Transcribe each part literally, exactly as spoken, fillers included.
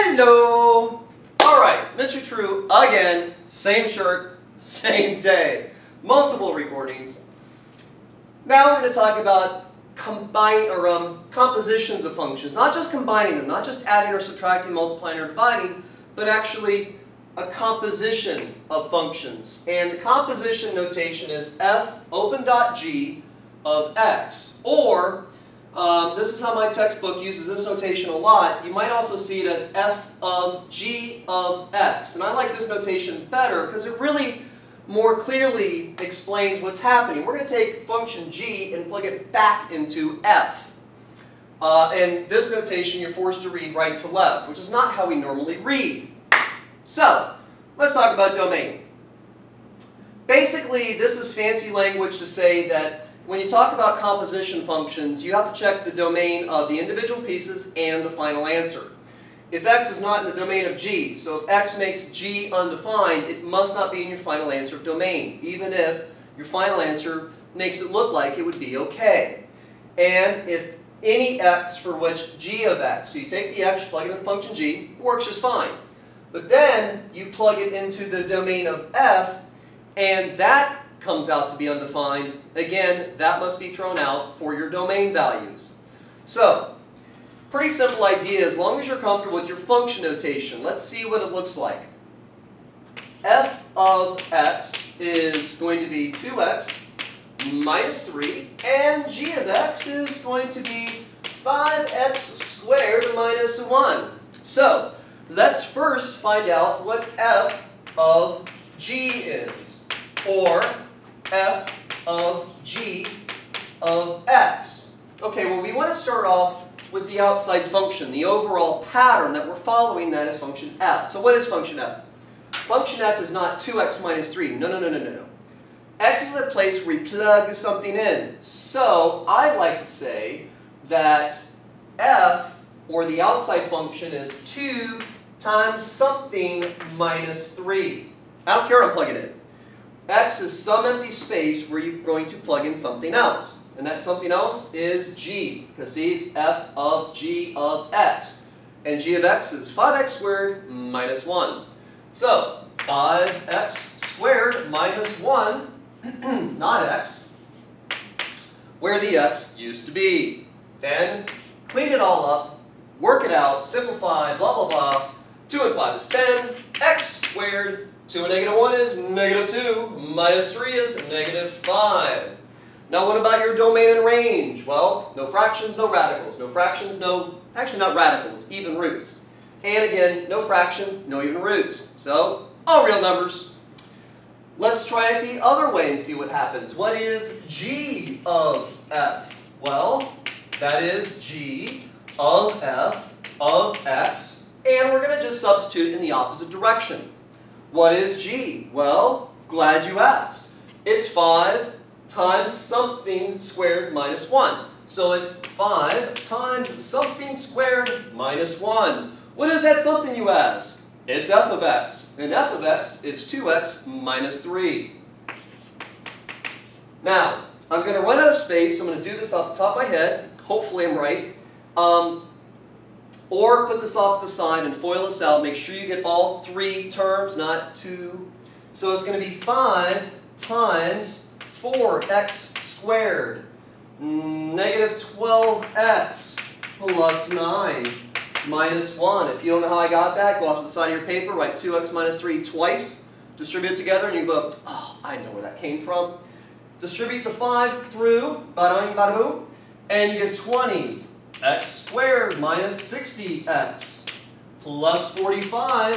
Hello! Alright, Mister True again, same shirt, same day, multiple recordings. Now we're going to talk about combine, or, um, compositions of functions, not just combining them, not just adding or subtracting, multiplying or dividing, but actually a composition of functions. And the composition notation is f open dot g of x, or Um, this is how my textbook uses this notation a lot. You might also see it as f of g of x. And I like this notation better because it really more clearly explains what's happening. We're going to take function g and plug it back into f. Uh, and this notation you're forced to read right to left, which is not how we normally read. So, let's talk about domain. Basically, this is fancy language to say that when you talk about composition functions, you have to check the domain of the individual pieces and the final answer. If x is not in the domain of g, so if x makes g undefined, it must not be in your final answer domain, even if your final answer makes it look like it would be okay. And if any x for which g of x, so you take the x, plug it into function g, it works just fine. But then you plug it into the domain of f, and that comes out to be undefined. Again, that must be thrown out for your domain values. So, pretty simple idea as long as you're comfortable with your function notation. Let's see what it looks like. F of x is going to be two x minus three, and g of x is going to be five x squared minus one. So, let's first find out what f of g is, or f of g of x. Okay, well, we want to start off with the outside function, the overall pattern that we're following, that is function f. So what is function f? Function f is not two x minus three. No, no, no, no, no, no. X is the place where we plug something in. So I like to say that f, or the outside function, is two times something minus three. I don't care what I'm plugging in. X is some empty space where you're going to plug in something else. And that something else is g, because see, it's f of g of x. And g of x is five x squared minus one. So, five x squared minus one, not x, where the x used to be. Then, clean it all up, work it out, simplify, blah, blah, blah. two and five is ten, x squared. two and negative one is negative two, minus three is negative five. Now what about your domain and range? Well, no fractions, no radicals. No fractions, no, actually not radicals, even roots. And again, no fraction, no even roots. So, all real numbers. Let's try it the other way and see what happens. What is g of f? Well, that is g of f of x, and we're going to just substitute in the opposite direction. What is g? Well, glad you asked. It's five times something squared minus one. So it's five times something squared minus one. What is that something, you ask? It's f of x. And f of x is two x minus three. Now, I'm going to run out of space. I'm going to do this off the top of my head. Hopefully I'm right. Um, Or put this off to the side and FOIL this out. Make sure you get all three terms, not two. So it's going to be five times four x squared, negative twelve x plus nine, minus one. If you don't know how I got that, go off to the side of your paper, write two x minus three twice, distribute it together, and you go, oh, I know where that came from. Distribute the five through, bada bing, bada boom, and you get twenty. X squared minus sixty x plus forty-five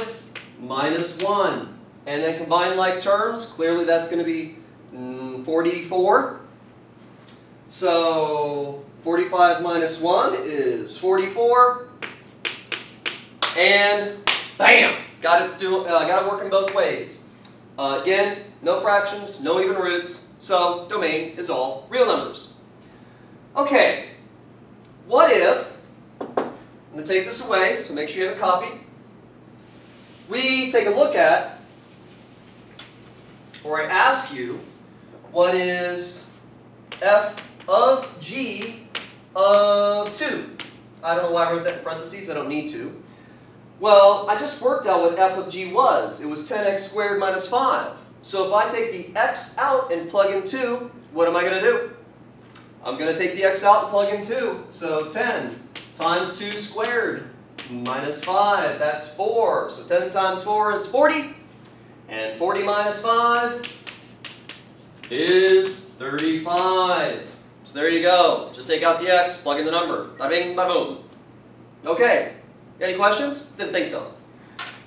minus one. And then combine like terms, clearly that's going to be mm, forty-four. So forty-five minus one is forty-four. And bam! Got to do, uh, got to work in both ways. Uh, again, no fractions, no even roots. So domain is all real numbers. Okay. What if, I'm going to take this away, so make sure you have a copy, we take a look at, or I ask you, what is f of g of two? I don't know why I wrote that in parentheses, I don't need to. Well, I just worked out what f of g was. It was ten x squared minus five. So if I take the x out and plug in two, what am I going to do? I'm going to take the x out and plug in two. So ten times two squared minus five, that's four. So ten times four is forty. And forty minus five is thirty-five. So there you go. Just take out the x, plug in the number. Bada bing, bada boom. Okay. Any questions? Didn't think so.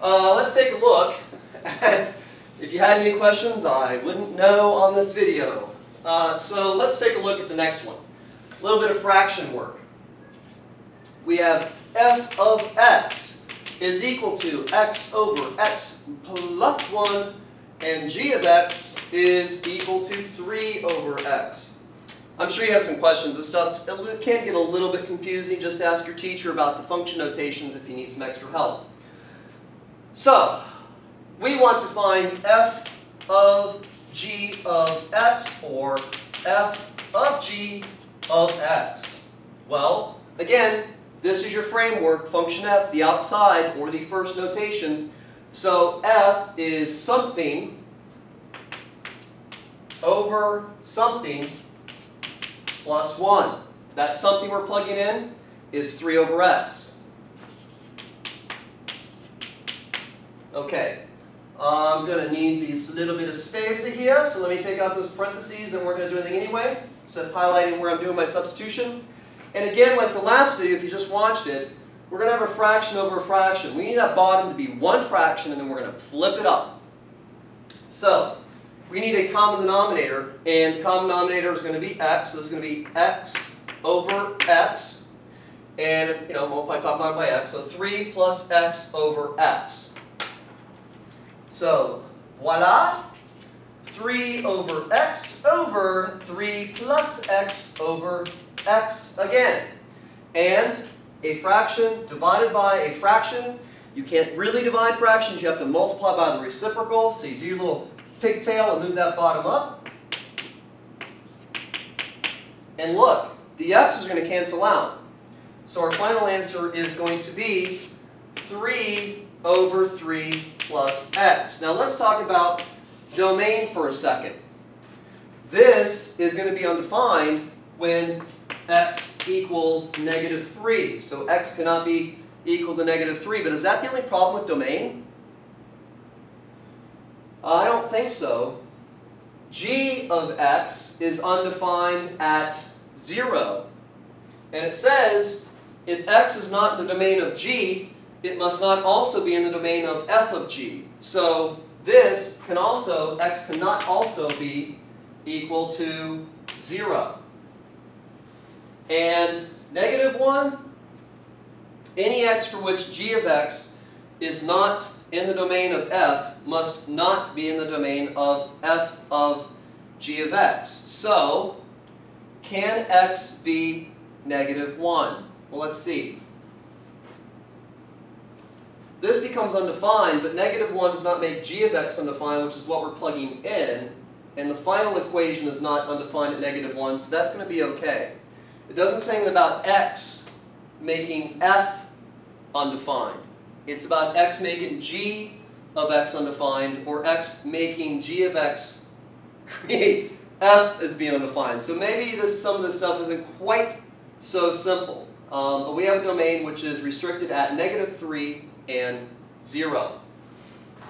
Uh, let's take a look at, if you had any questions, I wouldn't know on this video. Uh, so let's take a look at the next one. A little bit of fraction work. We have f of x is equal to x over x plus one, and g of x is equal to three over x. I'm sure you have some questions. This stuff it can get a little bit confusing. Just ask your teacher about the function notations if you need some extra help. So, we want to find f of g of x, or f of g of x. Well, again, this is your framework, function f, the outside, or the first notation. So f is something over something plus one. That something we're plugging in is three over x. Okay, I'm going to need this little bit of space here, so let me take out those parentheses and we're going to do anything anyway, except highlighting where I'm doing my substitution. And again, like the last video, if you just watched it, we're going to have a fraction over a fraction. We need that bottom to be one fraction, and then we're going to flip it up. So, we need a common denominator, and the common denominator is going to be x, so this is going to be x over x, and, you know, multiply top line by x, so three plus x over x. So, voila, three over x over three plus x over x again. And a fraction divided by a fraction. You can't really divide fractions. You have to multiply by the reciprocal. So you do your little pigtail and move that bottom up. And look, the x is going to cancel out. So our final answer is going to be three over three plus x. Now let's talk about domain for a second. This is going to be undefined when x equals negative three. So x cannot be equal to negative three. But is that the only problem with domain? Uh, I don't think so. G of x is undefined at zero. And it says, if x is not in the domain of g, it must not also be in the domain of f of g. So this can also, x cannot also be equal to zero. And negative one, any x for which g of x is not in the domain of f must not be in the domain of f of g of x. So, can x be negative one? Well, let's see. This becomes undefined, but negative one does not make g of x undefined, which is what we're plugging in. And the final equation is not undefined at negative one, so that's going to be okay. It doesn't say anything about x making f undefined. It's about x making g of x undefined, or x making g of x create f as being undefined. So maybe this, some of this stuff isn't quite so simple. Um, but we have a domain which is restricted at negative three and zero.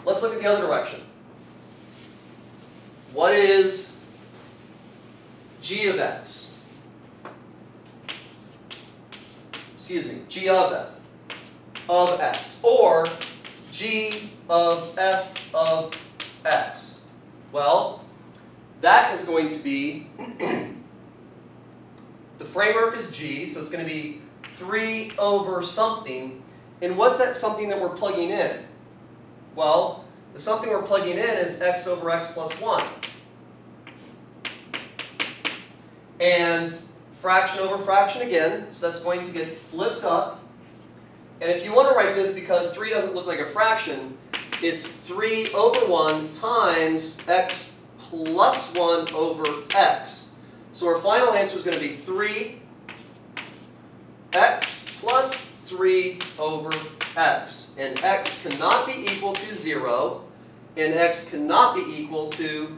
Let's look at the other direction. What is g of x? Excuse me, g of f of x, or g of f of x. Well, that is going to be, the framework is g, so it's going to be three over something, and what's that something that we're plugging in? Well, the something we're plugging in is x over x plus one. And fraction over fraction again, so that's going to get flipped up. And if you want to write this, because three doesn't look like a fraction, it's three over one times x plus one over x. So our final answer is going to be three x plus three over x. And x cannot be equal to zero, and x cannot be equal to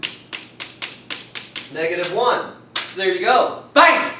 negative one. So there you go. Bang!